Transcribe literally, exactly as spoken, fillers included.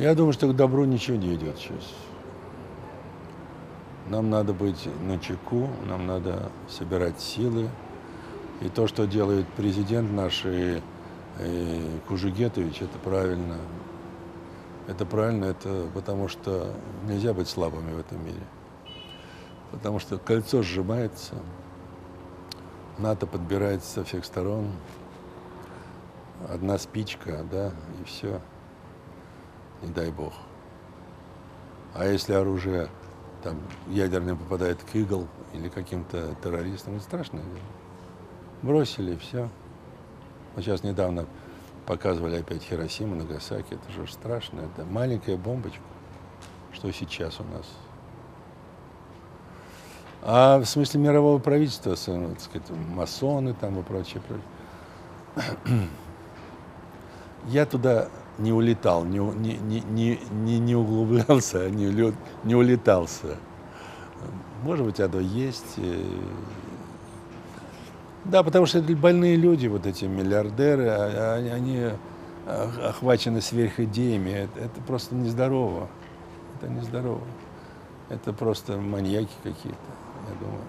Я думаю, что к добру ничего не идет сейчас. Нам надо быть начеку, нам надо собирать силы. И то, что делает президент наш и, и Кужигетович, это правильно. Это правильно, это потому что нельзя быть слабыми в этом мире. Потому что кольцо сжимается, НАТО подбирается со всех сторон. Одна спичка, да, и все. Не дай бог. А если оружие там ядерное попадает к игл или каким-то террористам, это страшное дело. Бросили, все. Вот сейчас недавно показывали опять Хиросиму, Нагасаки. Это же страшно. Это маленькая бомбочка, что сейчас у нас. А в смысле мирового правительства, так сказать, масоны там и прочее. Я туда не улетал, не, не, не, не, не углублялся, не, не улетался. Может быть, оно есть. Да, потому что это больные люди, вот эти миллиардеры, они охвачены сверхидеями. Это, это просто нездорово. Это нездорово. Это просто маньяки какие-то, я думаю.